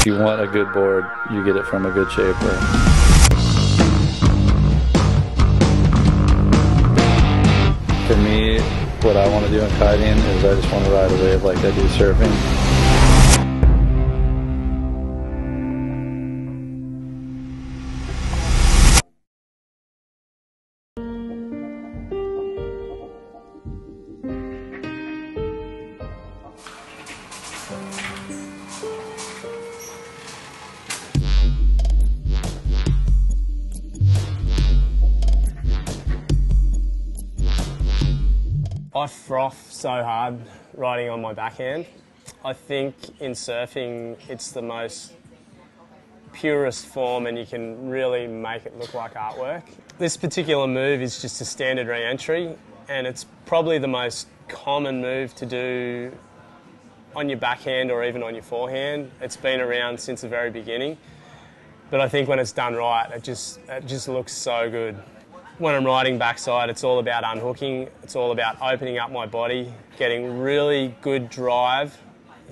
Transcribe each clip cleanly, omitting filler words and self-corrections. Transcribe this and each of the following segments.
If you want a good board, you get it from a good shaper. For me, what I want to do in kiting is I just want to ride a wave like I do surfing. I froth so hard riding on my backhand. I think in surfing it's the most purest form and you can really make it look like artwork. This particular move is just a standard re-entry and it's probably the most common move to do on your backhand or even on your forehand. It's been around since the very beginning, but I think when it's done right it just looks so good. When I'm riding backside, it's all about unhooking. It's all about opening up my body, getting really good drive,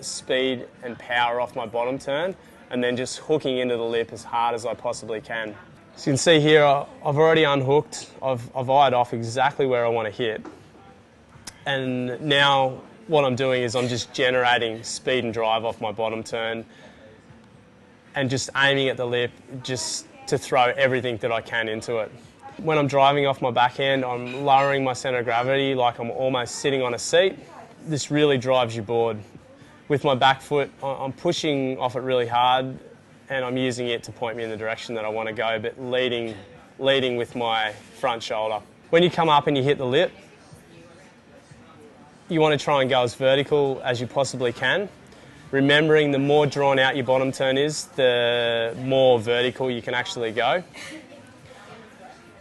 speed and power off my bottom turn, and then just hooking into the lip as hard as I possibly can. As you can see here, I've already unhooked. I've eyed off exactly where I want to hit. And now what I'm doing is I'm just generating speed and drive off my bottom turn and just aiming at the lip just to throw everything that I can into it. When I'm driving off my backhand, I'm lowering my centre of gravity like I'm almost sitting on a seat. This really drives your board. With my back foot, I'm pushing off it really hard and I'm using it to point me in the direction that I want to go, but leading with my front shoulder. When you come up and you hit the lip, you want to try and go as vertical as you possibly can. Remembering the more drawn out your bottom turn is, the more vertical you can actually go.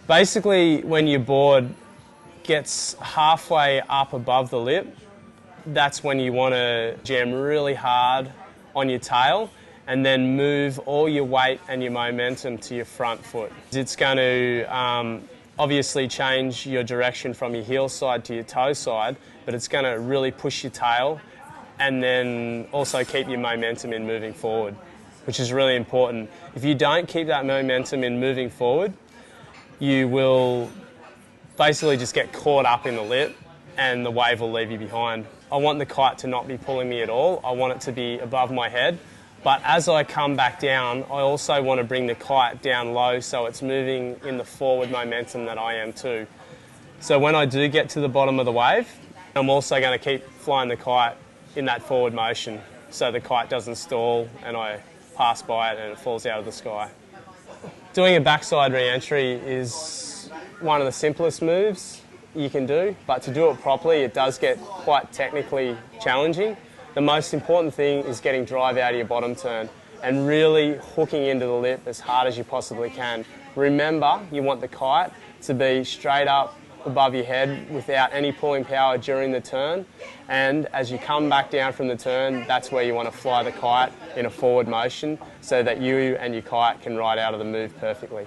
Basically, when your board gets halfway up above the lip, that's when you want to jam really hard on your tail and then move all your weight and your momentum to your front foot. It's going to obviously change your direction from your heel side to your toe side, but it's going to really push your tail and then also keep your momentum in moving forward, which is really important. If you don't keep that momentum in moving forward, you will basically just get caught up in the lip and the wave will leave you behind. I want the kite to not be pulling me at all. I want it to be above my head. But as I come back down, I also want to bring the kite down low so it's moving in the forward momentum that I am too. So when I do get to the bottom of the wave, I'm also going to keep flying the kite in that forward motion so the kite doesn't stall and I pass by it and it falls out of the sky. Doing a backside re-entry is one of the simplest moves you can do, but to do it properly it does get quite technically challenging. The most important thing is getting drive out of your bottom turn and really hooking into the lip as hard as you possibly can. Remember, you want the kite to be straight up above your head without any pulling power during the turn, and as you come back down from the turn, that's where you want to fly the kite in a forward motion so that you and your kite can ride out of the move perfectly.